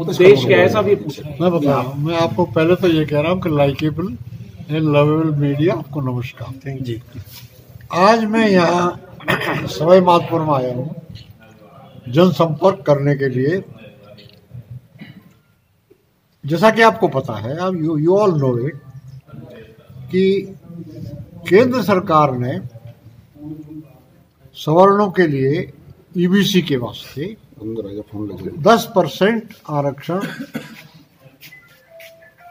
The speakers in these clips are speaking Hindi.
उद्देश्य क्या है साहब ये पूछ रहे हैं? मैं बता रहा हूँ, मैं आपको पहले तो ये कह रहा हूँ कि लाइकेबल एंड लवेबल मीडिया, आपको नमस्कार। थैंक जी। आज मैं यहाँ सवाई माधोपुर में आया हूँ जनसंपर्क करने के लिए। जैसा कि आपको पता है, आप यू ऑल नो इट कि केंद्र सरकार ने सवर्णों के लिए ईबीसी के वास्ते 10% आरक्षण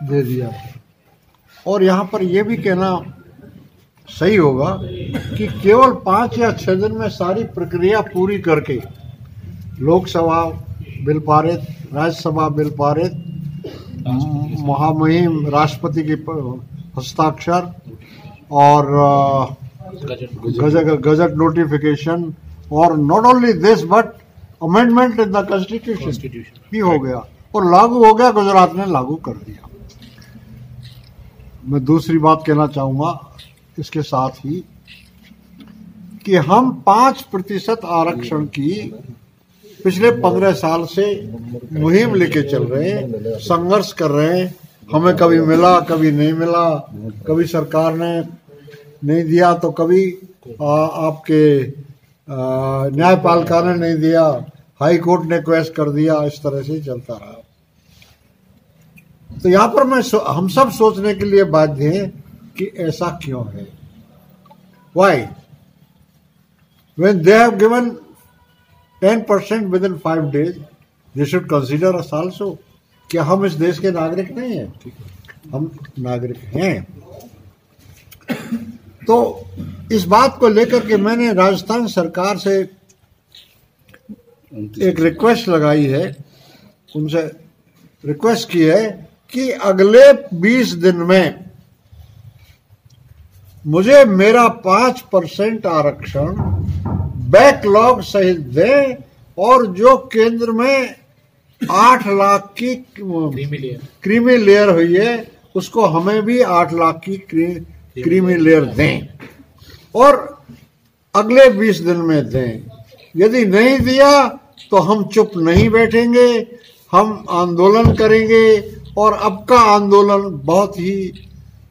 दे दिया है। और यहाँ पर यह भी कहना सही होगा कि केवल 5 या 6 दिन में सारी प्रक्रिया पूरी करके लोकसभा बिल पारित, राज्यसभा बिल पारित, महामहिम राष्ट्रपति के हस्ताक्षर और गजट नोटिफिकेशन, और not only this but amendment in the constitution भी हो गया और लागू हो गया, गुजरात ने लागू कर दिया। मैं दूसरी बात कहना चाहूँगा इसके साथ ही कि हम 5% आरक्षण की पिछले 15 साल से मुहिम लेके चल रहे हैं, संघर्ष कर रहे हैं। हमें कभी मिला, कभी नहीं मिला, कभी सरकार ने नहीं दिया तो कभी आपके न्यायपालिका ने नहीं दिया, हाईकोर्ट ने क्वेश्चन कर दिया, इस तरह से चलता रहा। तो यहाँ पर हम सब सोचने के लिए बाध्य हैं कि ऐसा क्यों है। Why when they have given 10% within 5 days, they should consider us also। क्या हम इस देश के नागरिक नहीं हैं? हम नागरिक हैं। तो इस बात को लेकर के मैंने राजस्थान सरकार से एक रिक्वेस्ट लगाई है, उनसे रिक्वेस्ट की है कि अगले 20 दिन में मुझे मेरा 5% आरक्षण बैकलॉग सहित दे, और जो केंद्र में 8 लाख की क्रीमी लेयर हुई है उसको हमें भी 8 लाख की क्रीमी लेयर दें, और अगले 20 दिन में दें। यदि नहीं दिया तो हम चुप नहीं बैठेंगे, हम आंदोलन करेंगे। और अब का आंदोलन बहुत ही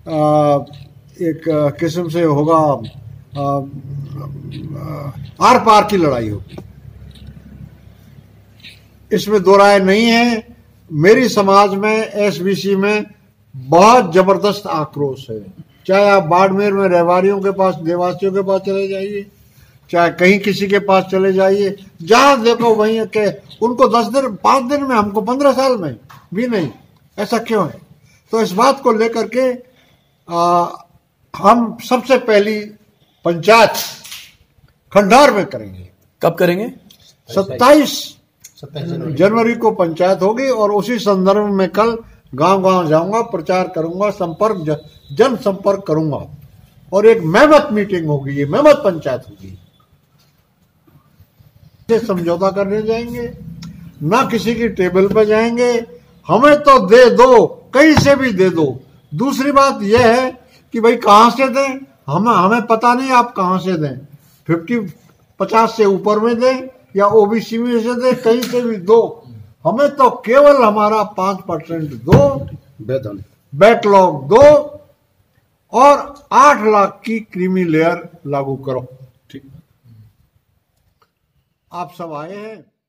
एक किस्म से होगा, आर पार की लड़ाई होगी, इसमें दो राय नहीं है। मेरी समाज में, एसबीसी में बहुत जबरदस्त आक्रोश है। चाहे आप बाड़मेर में रहवारियों के पास, देवासियों के पास चले जाइए, चाहे कहीं किसी के पास चले जाइए, जहां देखो वहीं के उनको 10 दिन, 5 दिन में, हमको 15 साल में भी नहीं। ऐसा क्यों है? तो इस बात को लेकर के हम सबसे पहली पंचायत खंडार में करेंगे। कब करेंगे? 27 जनवरी को पंचायत होगी, और उसी संदर्भ में कल गांव-गांव जाऊंगा, प्रचार करूंगा, जनसंपर्क करूंगा, और एक मेहमत मीटिंग होगी, ये मेहमत पंचायत होगी। समझौता करने जाएंगे, ना किसी की टेबल पर जाएंगे, हमें तो दे दो, कहीं से भी दे दो। दूसरी बात यह है कि भाई कहां से दें, हमें पता नहीं आप कहां से दें, 50 से ऊपर में दें या ओबीसी में से दें, कहीं से भी दो, हमें तो केवल हमारा 5% दो, वेतन बैकलॉग दो, और 8 लाख की क्रीमी लेयर लागू करो। ठीक, आप सब आए हैं।